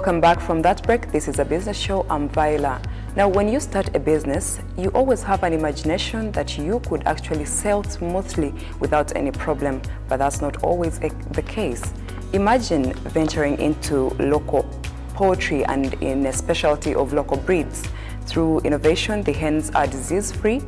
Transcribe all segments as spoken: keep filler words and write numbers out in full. Welcome back from that break. This is a business show. I'm Viola. Now, when you start a business, you always have an imagination that you could actually sell smoothly without any problem, but that's not always the case. Imagine venturing into local poultry and in a specialty of local breeds. Through innovation, the hens are disease-free,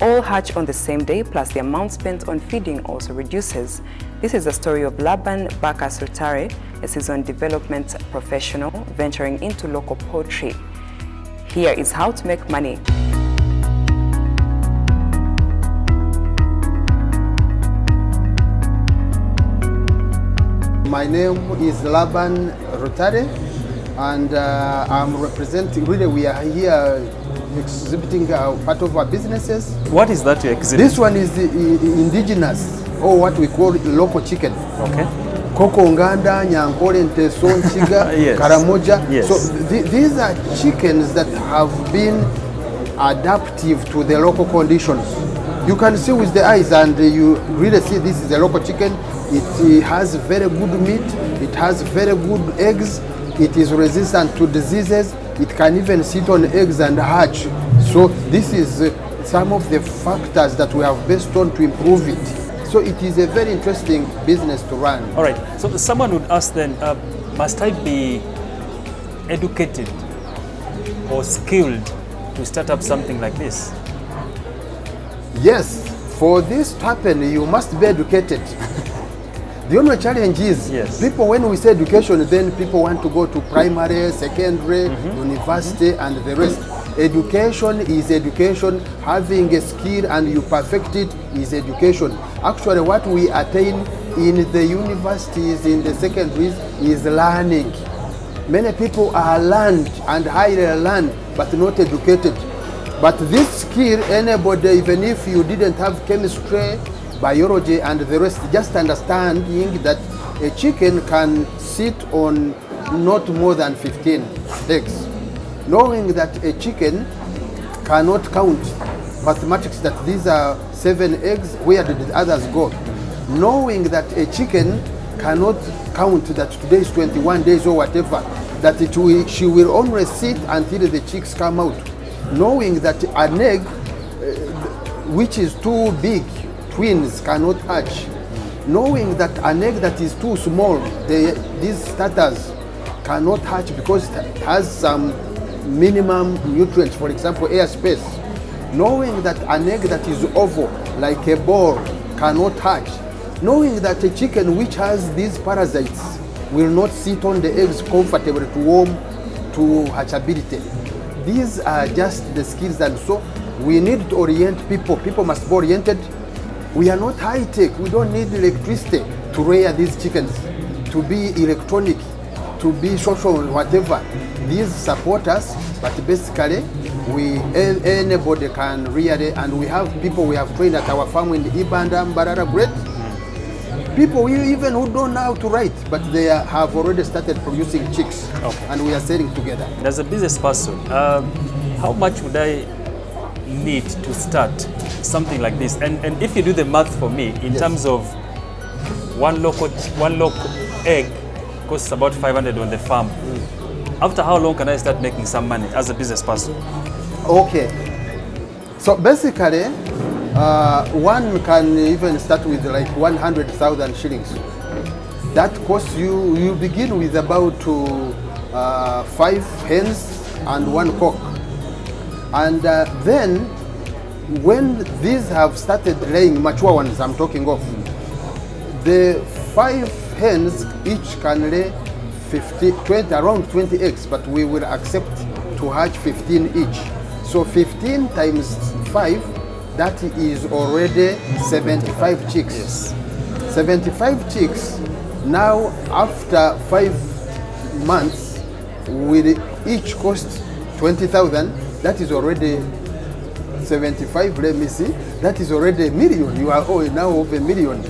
all hatch on the same day, plus the amount spent on feeding also reduces. This is the story of Laban Bakas Rutare, a seasoned development professional venturing into local poultry. Here is how to make money. My name is Laban Rutare, and uh, I'm representing, really we are here exhibiting uh, part of our businesses. What is that you exhibit? This one is the, the indigenous, or what we call local chicken. Okay. Koko Nganda, Nyangkore, Teson yes. Karamoja. Yes. So th these are chickens that have been adaptive to the local conditions. You can see with the eyes, and you really see this is a local chicken. It, it has very good meat, it has very good eggs, it is resistant to diseases, it can even sit on eggs and hatch. So this is uh, some of the factors that we have based on to improve it. So it is a very interesting business to run. All right. So someone would ask then, uh, must I be educated or skilled to start up something like this? Yes. For this to happen, you must be educated. The only challenge is, yes. people, when we say education, then people want to go to primary, secondary, mm-hmm. university, mm-hmm. and the rest. Education is education. Having a skill and you perfect it is education. Actually, what we attain in the universities, in the secondaries, is learning. Many people are learned and highly learned, but not educated. But this skill, anybody, even if you didn't have chemistry, biology, and the rest, just understanding that a chicken can sit on not more than fifteen eggs. Knowing that a chicken cannot count, mathematics that these are seven eggs, where did the others go? Knowing that a chicken cannot count that today is twenty-one days or whatever, that it will, she will only sit until the chicks come out. Knowing that an egg, uh, which is too big, twins cannot hatch. Knowing that an egg that is too small, they, these starters cannot hatch because it has some minimum nutrients, for example, airspace. Knowing that an egg that is oval, like a ball, cannot hatch. Knowing that a chicken which has these parasites will not sit on the eggs comfortably to warm to hatchability. These are just the skills, and so we need to orient people. People must be oriented. We are not high tech. We don't need electricity to rear these chickens, to be electronic, to be social, whatever. These support us, but basically, we anybody can really, and we have people we have trained at our farm in the Ibanda and Barara, great. People we even who don't know how to write, but they have already started producing chicks, okay. and we are selling together. As a business person, um, how much would I need to start something like this? And, and if you do the math for me, in yes. terms of one local, one local egg, costs about five hundred on the farm. Mm. After how long can I start making some money as a business person? Okay. So basically, uh, one can even start with like one hundred thousand shillings. That costs you, you begin with about uh, five hens and one cock. And uh, then, when these have started laying, mature ones I'm talking of, the five hens each can lay fifty, twenty, around twenty eggs, but we will accept to hatch fifteen each. So fifteen times five, that is already seventy-five chicks. Yes. seventy-five chicks. Now, after five months, will each cost twenty thousand. That is already seventy-five. Let me see. That is already a million. You are all now over a million.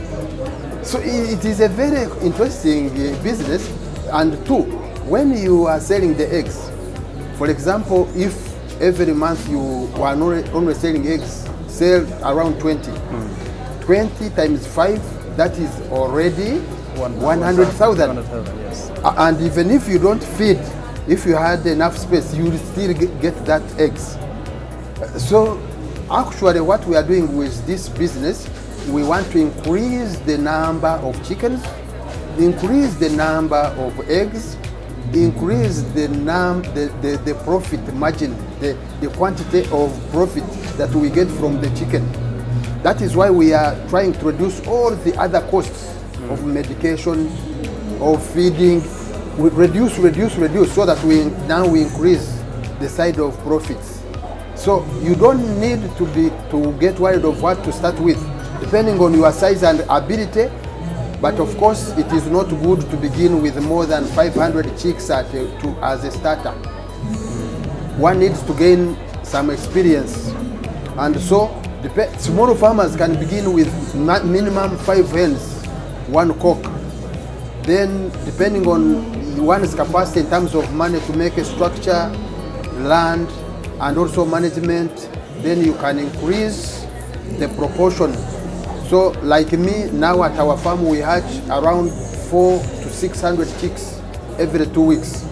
So it is a very interesting business. And two, when you are selling the eggs, for example, if every month you are only selling eggs, sell around twenty. Mm. twenty times five, that is already one hundred thousand. one hundred thousand, yes. And even if you don't feed, if you had enough space, you will still get that eggs. So actually what we are doing with this business, we want to increase the number of chickens, increase the number of eggs, increase the num the, the, the profit margin, the, the quantity of profit that we get from the chicken. That is why we are trying to reduce all the other costs of medication, of feeding. We reduce, reduce, reduce, so that we now we increase the side of profits. So you don't need to be to get worried of what to start with, depending on your size and ability. But of course, it is not good to begin with more than five hundred chicks at a, to, as a starter. One needs to gain some experience, and so small farmers can begin with minimum five hens, one cock. Then, depending on one's capacity in terms of money to make a structure, land, and also management, then you can increase the proportion. So, like me, now at our farm we hatch around four to six hundred chicks every two weeks.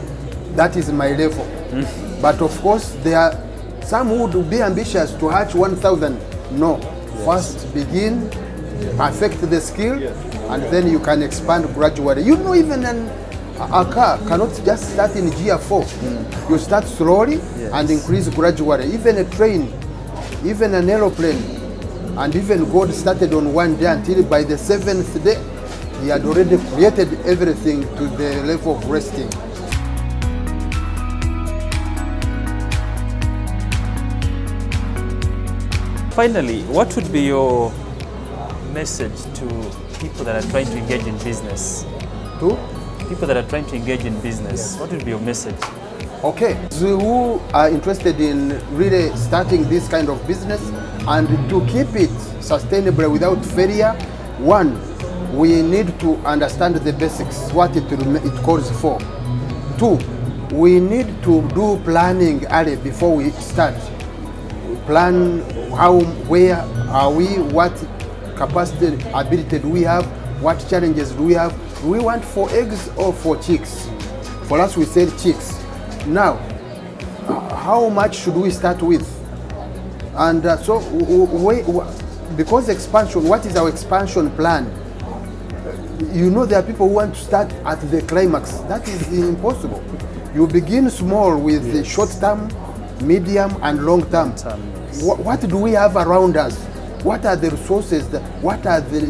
That is my level. Mm. But of course, there are some who would be ambitious to hatch one thousand. No, yes. First begin, perfect the skill. Yes. And then you can expand gradually. You know, even an, a car cannot just start in gear four. Mm. You start slowly, yes, and increase gradually. Even a train, even an aeroplane, and even God started on one day until by the seventh day, he had already created everything to the level of resting. Finally, what would be your message to people that are trying to engage in business? To? People that are trying to engage in business. Yes. What would be your message? Okay. So who are interested in really starting this kind of business and to keep it sustainable without failure, one, we need to understand the basics, what it, it calls for. Two, we need to do planning early before we start. Plan how, where are we, what capacity, ability do we have, what challenges do we have, do we want for eggs or for chicks? For us, we sell chicks. Now, how much should we start with? And uh, so, we, because expansion, what is our expansion plan? You know, there are people who want to start at the climax. That is impossible. You begin small with, yes, the short term, medium, and long term. What, what do we have around us? What are the resources, that, what are the,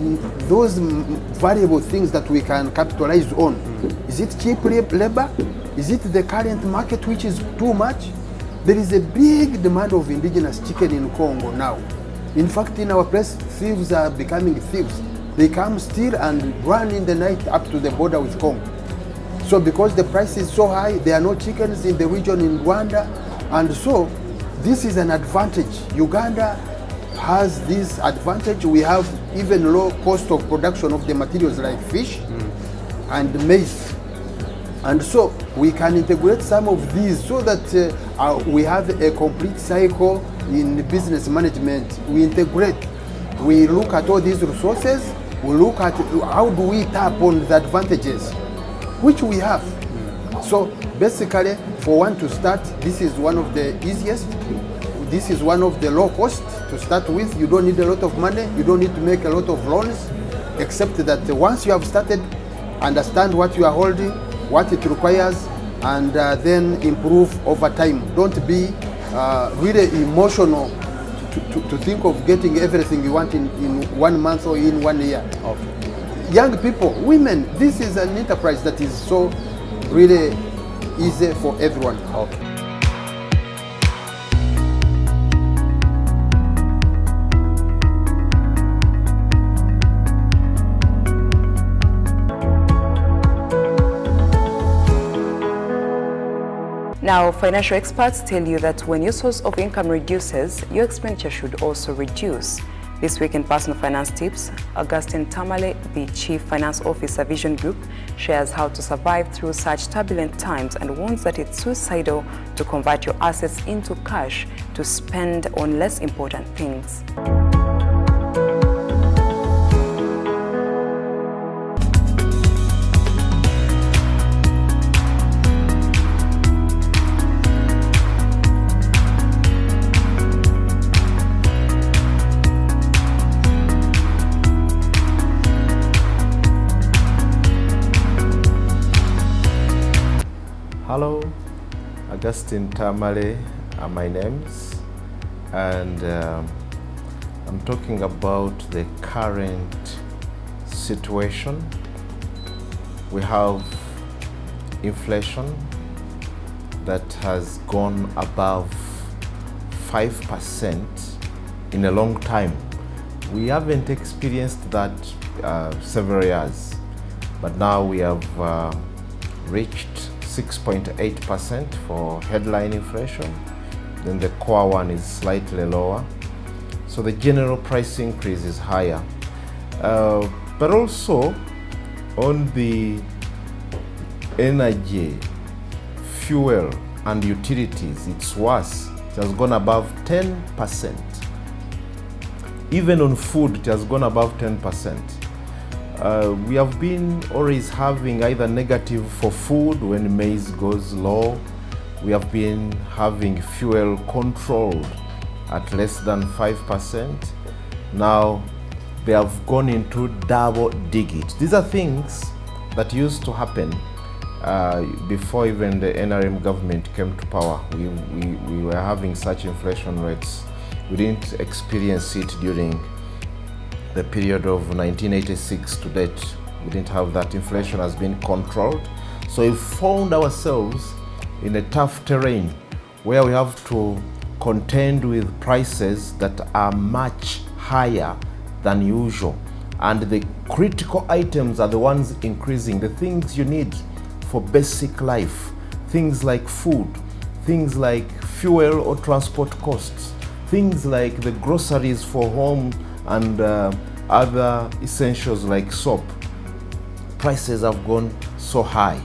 those valuable things that we can capitalize on? Is it cheap labor? Is it the current market which is too much? There is a big demand of indigenous chicken in Congo now. In fact, in our place, thieves are becoming thieves. They come steal and run in the night up to the border with Congo. So because the price is so high, there are no chickens in the region in Rwanda. And so this is an advantage. Uganda has this advantage. We have even low cost of production of the materials like fish, mm, and maize. And so we can integrate some of these so that uh, our, we have a complete cycle in business management. We integrate, we look at all these resources, we look at how do we tap on the advantages which we have. Mm. So basically, for one to start, this is one of the easiest. This is one of the low cost to start with. You don't need a lot of money. You don't need to make a lot of loans, except that once you have started, understand what you are holding, what it requires, and uh, then improve over time. Don't be uh, really emotional to, to, to think of getting everything you want in, in one month or in one year. Okay. Young people, women, this is an enterprise that is so really easy for everyone. Okay. Now, financial experts tell you that when your source of income reduces, your expenditure should also reduce. This week in Personal Finance Tips, Augustine Tamale, the Chief Finance Officer, Vision Group, shares how to survive through such turbulent times and warns that it's suicidal to convert your assets into cash to spend on less important things. Hello, Augustine Tamale are my names, and uh, I'm talking about the current situation. We have inflation that has gone above five percent in a long time. We haven't experienced that uh, several years, but now we have uh, reached six point eight percent for headline inflation. Then the core one is slightly lower. So the general price increase is higher. Uh, but also on the energy, fuel and utilities, it's worse. It has gone above ten percent. Even on food, it has gone above ten percent. Uh, we have been always having either negative for food when maize goes low. We have been having fuel controlled at less than five percent. Now they have gone into double digits. These are things that used to happen uh, before even the N R M government came to power. We, we, we were having such inflation rates. We didn't experience it during the period of nineteen eighty-six to date. We didn't have that. Inflation has been controlled. So we found ourselves in a tough terrain where we have to contend with prices that are much higher than usual. And the critical items are the ones increasing, the things you need for basic life, things like food, things like fuel or transport costs, things like the groceries for home and uh, other essentials like soap. Prices have gone so high.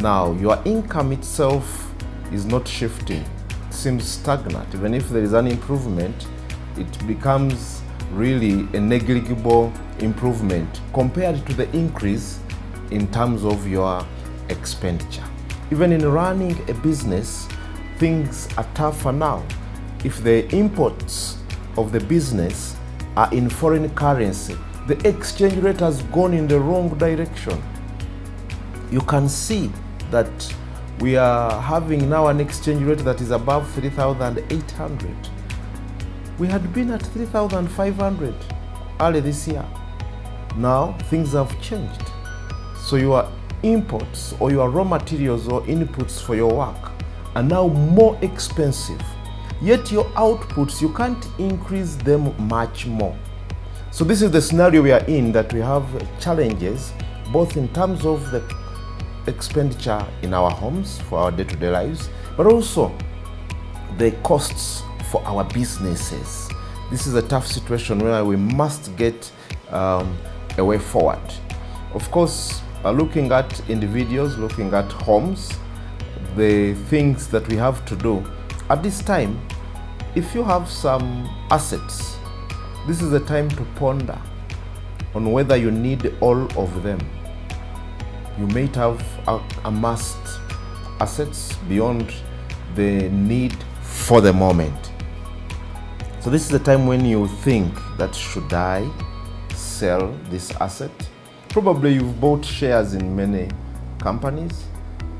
Now your income itself is not shifting. It seems stagnant. Even if there is an improvement, it becomes really a negligible improvement compared to the increase in terms of your expenditure. Even in running a business, things are tougher now. If the imports of the business are in foreign currency, the exchange rate has gone in the wrong direction. You can see that we are having now an exchange rate that is above three thousand eight hundred. We had been at three thousand five hundred early this year. Now things have changed. So your imports or your raw materials or inputs for your work are now more expensive. Yet your outputs, you can't increase them much more. So this is the scenario we are in, that we have challenges, both in terms of the expenditure in our homes for our day-to-day lives, but also the costs for our businesses. This is a tough situation where we must get um, a way forward. Of course, uh, looking at individuals, looking at homes, the things that we have to do at this time. If you have some assets, this is the time to ponder on whether you need all of them. You may have amassed assets beyond the need for the moment. So this is the time when you think that, should I sell this asset? Probably you've bought shares in many companies,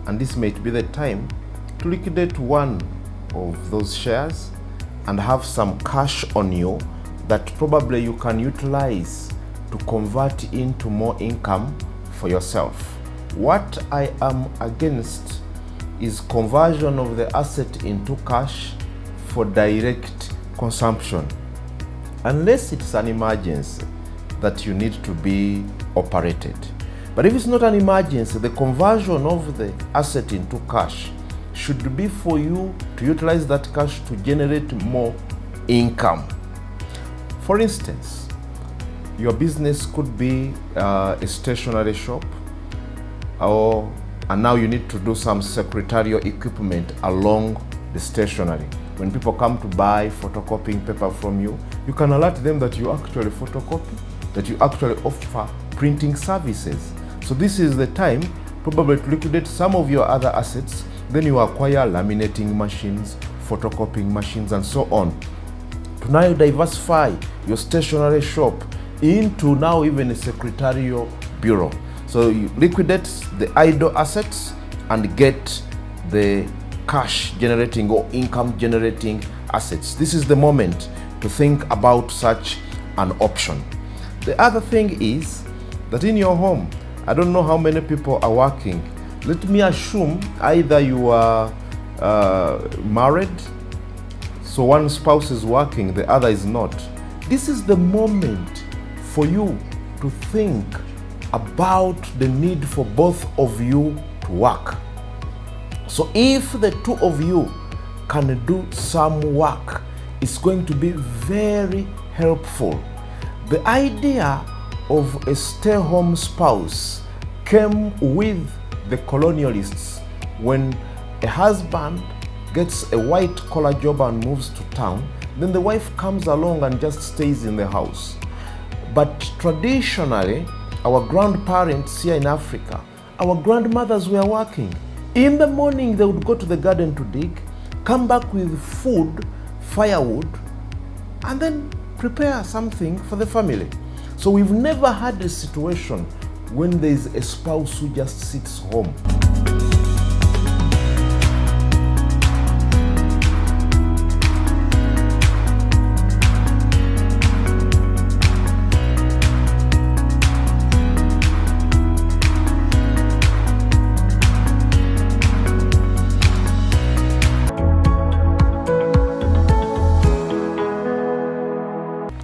and this might be the time to liquidate one of those shares and have some cash on you that probably you can utilize to convert into more income for yourself. What I am against is conversion of the asset into cash for direct consumption, unless it's an emergency that you need to be operated. But if it's not an emergency, the conversion of the asset into cash should be for you to utilize that cash to generate more income. For instance, your business could be uh, a stationery shop, or and now you need to do some secretarial equipment along the stationery. When people come to buy photocopying paper from you, you can alert them that you actually photocopy, that you actually offer printing services. So this is the time probably to liquidate some of your other assets. Then you acquire laminating machines, photocopying machines, and so on. Now you diversify your stationery shop into now even a secretarial bureau. So you liquidate the idle assets and get the cash generating or income generating assets. This is the moment to think about such an option. The other thing is that in your home, I don't know how many people are working. Let me assume either you are uh, married, so one spouse is working, the other is not. This is the moment for you to think about the need for both of you to work. So if the two of you can do some work, it's going to be very helpful. The idea of a stay-home spouse came with the colonialists when a husband gets a white-collar job and moves to town, then the wife comes along and just stays in the house. But traditionally, our grandparents here in Africa, our grandmothers were working. In the morning, they would go to the garden to dig, come back with food, firewood, and then prepare something for the family. So we've never had a situation when there is a spouse who just sits home.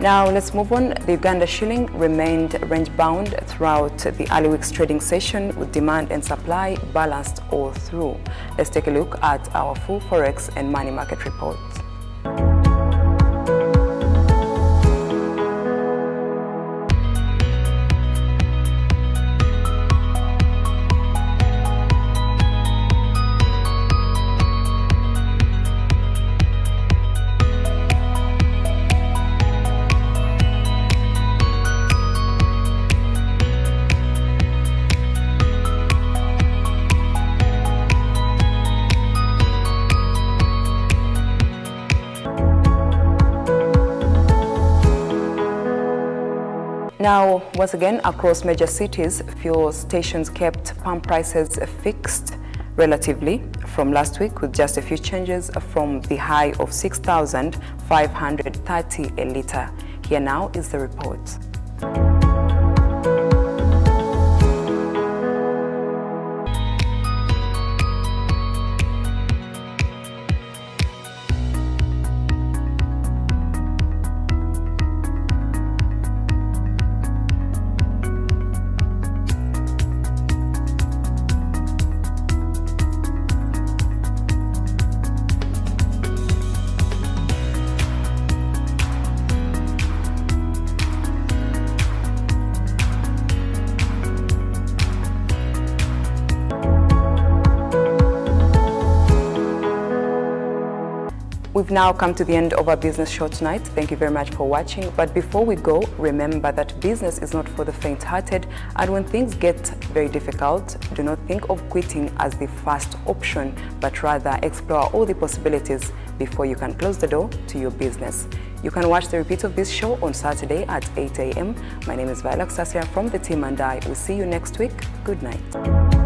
Now let's move on. The Uganda shilling remained range-bound throughout the early week's trading session, with demand and supply balanced all through. Let's take a look at our full forex and money market report. Now, once again, across major cities, fuel stations kept pump prices fixed relatively from last week, with just a few changes from the high of six thousand five hundred thirty a litre. Here now is the report. We've now come to the end of our business show tonight. Thank you very much for watching. But before we go, remember that business is not for the faint-hearted, and when things get very difficult, do not think of quitting as the first option, but rather explore all the possibilities before you can close the door to your business. You can watch the repeat of this show on Saturday at eight A M My name is Viola Sasia from the team, and I will see you next week. Good night.